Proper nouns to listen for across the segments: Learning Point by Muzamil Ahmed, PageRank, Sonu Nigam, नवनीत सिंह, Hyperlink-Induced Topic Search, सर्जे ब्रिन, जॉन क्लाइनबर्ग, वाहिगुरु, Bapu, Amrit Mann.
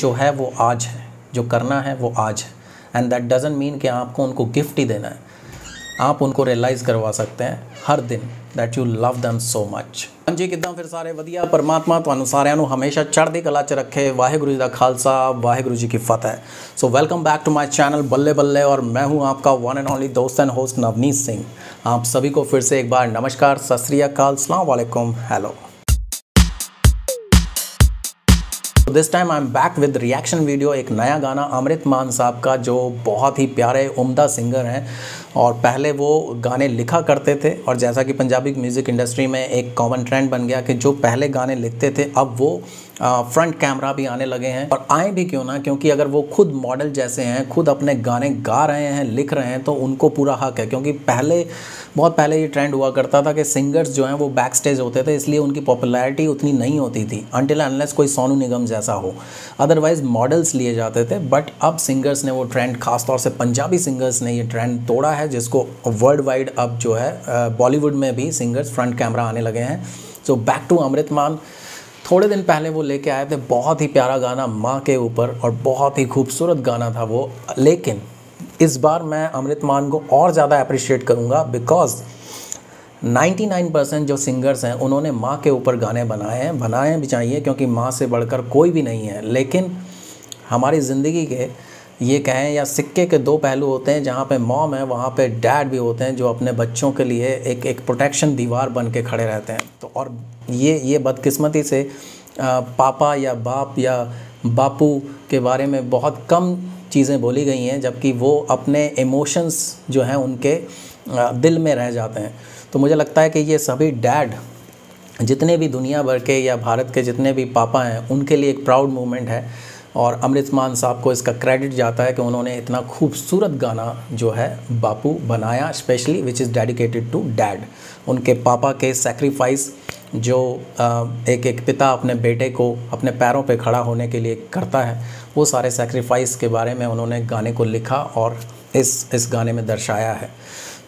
जो है वो आज है, जो करना है वो आज है। एंड दैट डजंट मीन कि आपको उनको गिफ्ट ही देना है, आप उनको रियलाइज़ करवा सकते हैं हर दिन that you love them so much. हाँ जी, कितना फिर सारे वधिया। परमात्मा तुहानू सारियां नू हमेशा चढ़दी कला च रखे। वाहिगुरु जी का खालसा, वाहिगुरु जी की फतेह। So welcome back to my channel Balle Balle, और मैं हूं आपका वन एंड ओनली दोस्त एंड होस्ट नवनीत सिंह। आप सभी को फिर से एक बार नमस्कार, सत श्री अकाल, अस्सलाम वालेकुम, hello. This time I am back with reaction video, एक नया गाना अमृत मान साहब का, जो बहुत ही प्यारे उम्दा सिंगर हैं और पहले वो गाने लिखा करते थे। और जैसा कि पंजाबी म्यूज़िक इंडस्ट्री में एक कॉमन ट्रेंड बन गया कि जो पहले गाने लिखते थे अब वो फ्रंट कैमरा भी आने लगे हैं, और आए भी क्यों ना, क्योंकि अगर वो खुद मॉडल जैसे हैं, खुद अपने गाने गा रहे हैं, लिख रहे हैं, तो उनको पूरा हक है। क्योंकि पहले, बहुत पहले ये ट्रेंड हुआ करता था कि सिंगर्स जो हैं वो बैक स्टेज होते थे, इसलिए उनकी पॉपुलैरिटी उतनी नहीं होती थी अनटिल अनलेस कोई सोनू निगम जैसा हो, अदरवाइज़ मॉडल्स लिए जाते थे। बट अब सिंगर्स ने वो ट्रेंड, ख़ासतौर से पंजाबी सिंगर्स ने ये ट्रेंड तोड़ा है, जिसको वर्ल्ड वाइड अब जो है बॉलीवुड में भी सिंगर्स फ्रंट कैमरा आने लगे हैं। सो बैक टू अमृत मान। थोड़े दिन पहले वो लेके आए थे बहुत ही प्यारा गाना माँ के ऊपर, और बहुत ही खूबसूरत गाना था वो। लेकिन इस बार मैं अमृत मान को और ज़्यादा अप्रिशिएट करूँगा, बिकॉज़ 99% जो सिंगर्स हैं उन्होंने माँ के ऊपर गाने बनाए हैं, बनाए भी चाहिए, क्योंकि माँ से बढ़कर कोई भी नहीं है। लेकिन हमारी ज़िंदगी के ये कहें या सिक्के के दो पहलू होते हैं, जहाँ पे मॉम है वहाँ पे डैड भी होते हैं, जो अपने बच्चों के लिए एक प्रोटेक्शन दीवार बन के खड़े रहते हैं। तो और ये बदकिस्मती से पापा या बाप या बापू के बारे में बहुत कम चीज़ें बोली गई हैं, जबकि वो अपने इमोशंस जो हैं उनके दिल में रह जाते हैं। तो मुझे लगता है कि ये सभी डैड जितने भी दुनिया भर के या भारत के जितने भी पापा हैं उनके लिए एक प्राउड मोमेंट है, और अमृत मान साहब को इसका क्रेडिट जाता है कि उन्होंने इतना खूबसूरत गाना जो है बापू बनाया, specially which is dedicated to dad, उनके पापा के सैक्रिफाइस जो एक पिता अपने बेटे को अपने पैरों पे खड़ा होने के लिए करता है, वो सारे सैक्रिफाइस के बारे में उन्होंने गाने को लिखा और इस गाने में दर्शाया है।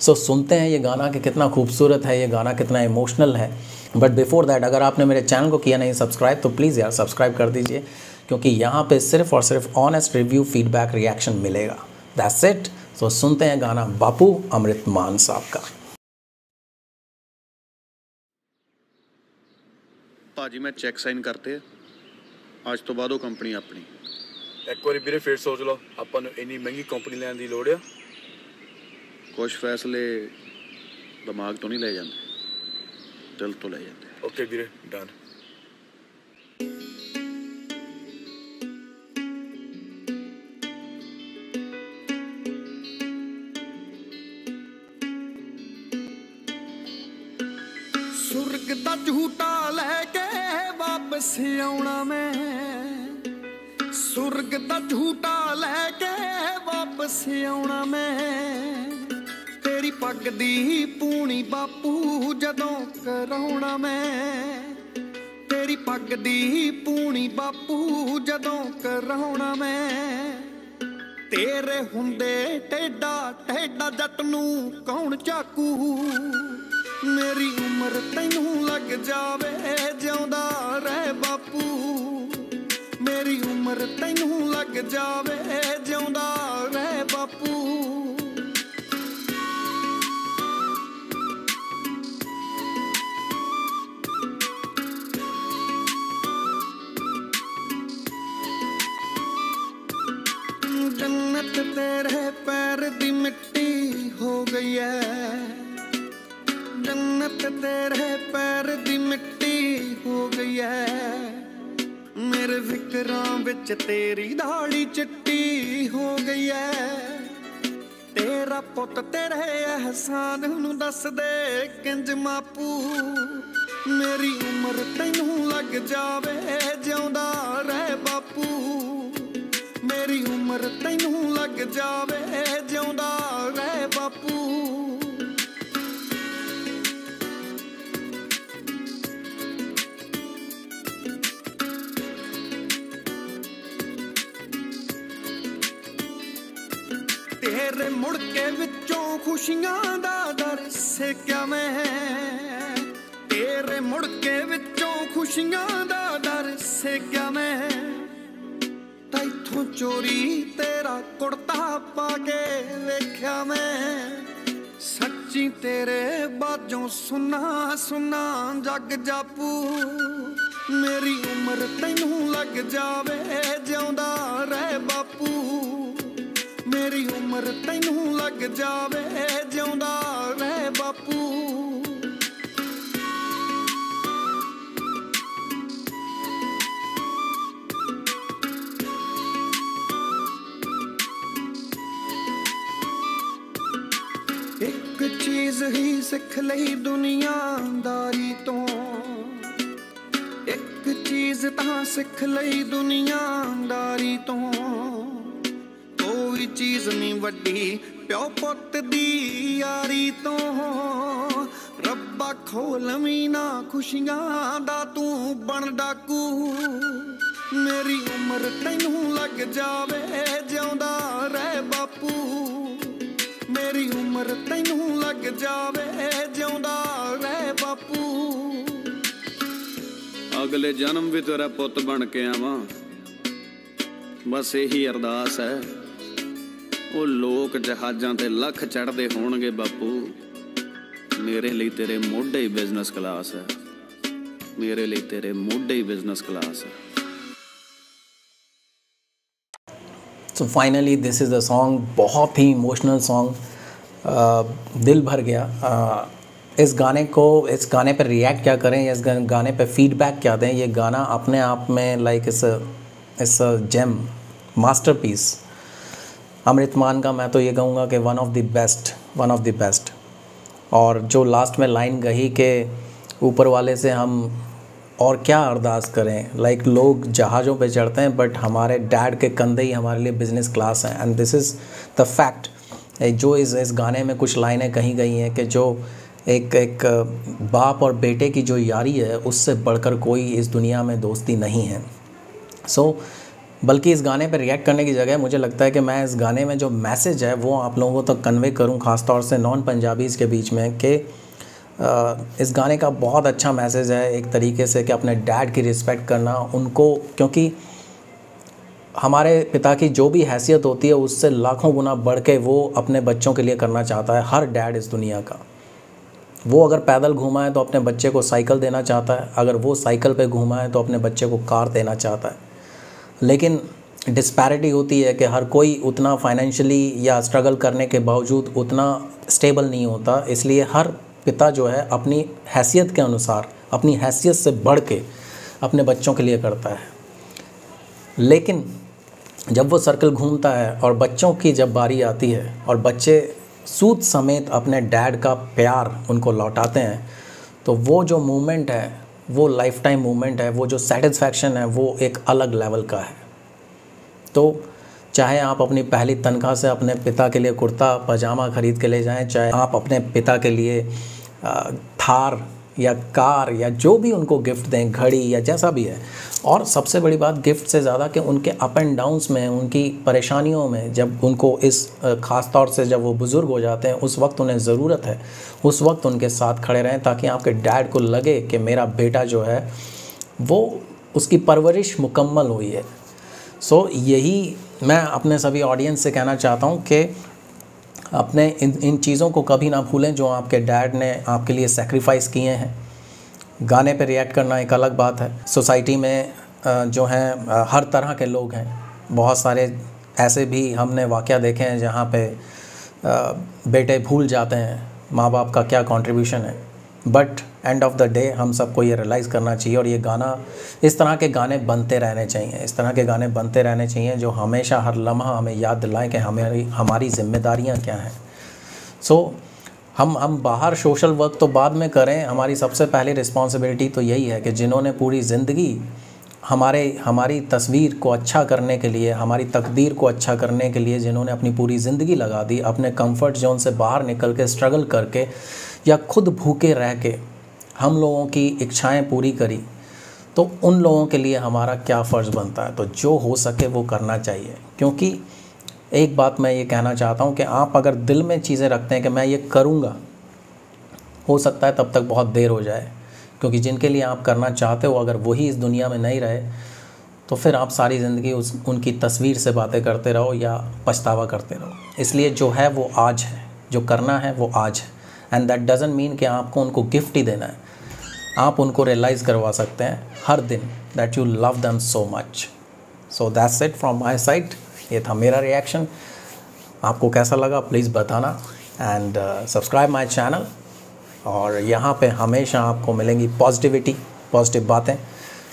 सो सुनते हैं ये गाना कि कितना खूबसूरत है, ये गाना कितना इमोशनल है। बट बिफोर दैट, अगर आपने मेरे चैनल को किया नहीं सब्सक्राइब, तो प्लीज़ यार सब्सक्राइब कर दीजिए, क्योंकि यहाँ पे सिर्फ और सिर्फ ऑनेस्ट रिव्यू, फीडबैक, रिएक्शन मिलेगा। That's it. सो सुनते हैं गाना बापू, अमृत मान साहब का। भाजी मैं चेक साइन करते, आज तो बाद कंपनी अपनी। एक बार वीरे फिर सोच लो, अपन इतनी महंगी कंपनी लेने की लोड़ है? कुछ फैसले दिमाग तो नहीं ले जाते, दिल तो ले जाते। ओके वीरे, डन। सुरग दा झूठा लेके वापस आना मैं, सुरग दा झूठा लेके वापस आना मैं, तेरी पग दी पूनी बापू जदों कराउणा मैं, तेरी पग दी पूनी बापू जदों कराउणा मैं, तेरे हुंदे टेडा टेडा जट नूं कौन चाकू, मेरी उम्र तेनू लग जावे जिंदा रह बापू, मेरी उम्र तेनू लग जावे जिंदा रह बापू। जन्नत तेरे पैर दी मिट्टी हो गई है, जन्नत तेरे पैर दी मिट्टी हो गई है, मेरे फिकरां विच तेरी दाढ़ी चिट्टी हो गई है, तेरा पुत तेरे एहसान नूं दस दे किंज मापू, मेरी उम्र तैनू लग जावे जिंदा रह बापू, मेरी उम्र तैनू लग जावे जिंदा रह बापू। तेरे मुड़के विचों खुशियां दा दर सेक्या मैं, तेरे मुड़के विचों खुशियां दा दर सेक्या मैं, मैथों चोरी तेरा कुड़ता पाके वेख्या मैं सच्ची तेरे बाजों सुना सुना जग जापू मेरी उम्र तेनू लग जावे जिंदा रह बापू मेरी उम्र तेनू लग जावे जिंदा रह बापू। एक चीज ही सीख लई दुनियादारी तो एक चीज तां सीख लई दुनियादारी तो कोई चीज नहीं वड्डी प्यो पुत दी यारी तो रब्बा खोलवी ना खुशियां दा तू बन डाकू मेरी उम्र तैनू लग जावे जिंदा रह बापू मेरी उम्र तैनू लग जावे जिंदा रह बापू। अगले जन्म भी तेरा पुत बन के आवां बस यही अरदास है। वो लोग जहाज़ां ते लख चढ़दे होणगे बापू मेरे लिए तेरे मोढे ही बिजनेस क्लास है मेरे लिए तेरे मोढे ही बिजनेस क्लास है। So finally this is a song, बहुत ही इमोशनल सॉन्ग, दिल भर गया। इस गाने पर रिएक्ट क्या करें, इस गाने पर फीडबैक क्या दें। ये गाना अपने आप में like it's a gem, masterpiece. Amrit Maan का मैं तो ये कहूँगा कि one of the best, one of the best. और जो लास्ट में लाइन गई के ऊपर वाले से हम और क्या अरदास करें, लाइक लोग जहाज़ों पे चढ़ते हैं बट हमारे डैड के कंधे ही हमारे लिए बिजनेस क्लास हैं। And this is the fact. जो इस गाने में कुछ लाइनें कही गई हैं कि जो एक बाप और बेटे की जो यारी है उससे बढ़कर कोई इस दुनिया में दोस्ती नहीं है। सो बल्कि इस गाने पर रिएक्ट करने की जगह मुझे लगता है कि मैं इस गाने में जो मैसेज है वो आप लोगों को तो कन्वे करूं, ख़ास तौर से नॉन पंजाबीज़ के बीच में, कि इस गाने का बहुत अच्छा मैसेज है एक तरीके से, कि अपने डैड की रिस्पेक्ट करना उनको, क्योंकि हमारे पिता की जो भी हैसियत होती है उससे लाखों गुना बढ़ के वो अपने बच्चों के लिए करना चाहता है हर डैड इस दुनिया का। वो अगर पैदल घूमा है तो अपने बच्चे को साइकिल देना चाहता है, अगर वो साइकिल पर घूमा है तो अपने बच्चे को कार देना चाहता है। लेकिन डिस्पैरिटी होती है कि हर कोई उतना फाइनेंशियली या स्ट्रगल करने के बावजूद उतना स्टेबल नहीं होता, इसलिए हर पिता जो है अपनी हैसियत के अनुसार, अपनी हैसियत से बढ़ के अपने बच्चों के लिए करता है। लेकिन जब वो सर्कल घूमता है और बच्चों की जब बारी आती है और बच्चे सूद समेत अपने डैड का प्यार उनको लौटाते हैं, तो वो जो मूवमेंट है वो लाइफ टाइम मूवमेंट है, वो जो सेटिस्फैक्शन है वो एक अलग लेवल का है। तो चाहे आप अपनी पहली तनख्वाह से अपने पिता के लिए कुर्ता पजामा ख़रीद के ले जाएं, चाहे आप अपने पिता के लिए थार या कार या जो भी उनको गिफ्ट दें, घड़ी या जैसा भी है। और सबसे बड़ी बात गिफ्ट से ज़्यादा कि उनके अप एंड डाउन्स में, उनकी परेशानियों में, जब उनको इस ख़ास तौर से जब वो बुज़ुर्ग हो जाते हैं उस वक्त उन्हें ज़रूरत है, उस वक्त उनके साथ खड़े रहें, ताकि आपके डैड को लगे कि मेरा बेटा जो है वो उसकी परवरिश मुकम्मल हुई है। सो यही मैं अपने सभी ऑडियंस से कहना चाहता हूँ कि अपने इन चीज़ों को कभी ना भूलें जो आपके डैड ने आपके लिए सेक्रीफाइस किए हैं। गाने पे रिएक्ट करना एक अलग बात है। सोसाइटी में जो हैं हर तरह के लोग हैं, बहुत सारे ऐसे भी हमने वाक़या देखे हैं जहाँ पे बेटे भूल जाते हैं माँ बाप का क्या कंट्रीब्यूशन है। But end of the day हम सबको ये रियलाइज़ करना चाहिए, और ये गाना, इस तरह के गाने बनते रहने चाहिए, इस तरह के गाने बनते रहने चाहिए जो हमेशा हर लम्हा हमें याद दिलाएं कि हमारी जिम्मेदारियां क्या हैं। सो हम बाहर सोशल वर्क तो बाद में करें, हमारी सबसे पहली रिस्पॉन्सिबिलिटी तो यही है कि जिन्होंने पूरी ज़िंदगी हमारी तस्वीर को अच्छा करने के लिए, हमारी तकदीर को अच्छा करने के लिए जिन्होंने अपनी पूरी ज़िंदगी लगा दी, अपने कंफर्ट जोन से बाहर निकल के स्ट्रगल करके या खुद भूखे रह के हम लोगों की इच्छाएं पूरी करी, तो उन लोगों के लिए हमारा क्या फ़र्ज़ बनता है। तो जो हो सके वो करना चाहिए, क्योंकि एक बात मैं ये कहना चाहता हूँ कि आप अगर दिल में चीज़ें रखते हैं कि मैं ये करूँगा, हो सकता है तब तक बहुत देर हो जाए, क्योंकि जिनके लिए आप करना चाहते हो अगर वही इस दुनिया में नहीं रहे तो फिर आप सारी ज़िंदगी उनकी तस्वीर से बातें करते रहो या पछतावा करते रहो। इसलिए जो है वो आज है, जो करना है वो आज है। एंड दैट डजंट मीन कि आपको उनको गिफ्ट ही देना है, आप उनको रियलाइज़ करवा सकते हैं हर दिन that you love them so much. So that's it from my side, ये था मेरा रिएक्शन। आपको कैसा लगा प्लीज़ बताना एंड सब्सक्राइब माई चैनल। और यहाँ पे हमेशा आपको मिलेंगी पॉजिटिविटी, पॉजिटिव बातें।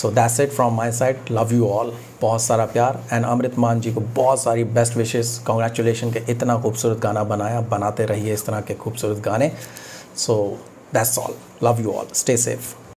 So that's it from my side, love you all, बहुत सारा प्यार। एंड अमृत मान जी को बहुत सारी बेस्ट विशेस, कॉन्ग्रेचुलेशन के इतना खूबसूरत गाना बनाया, बनाते रहिए इस तरह के खूबसूरत गाने। So that's all, love you all, stay safe.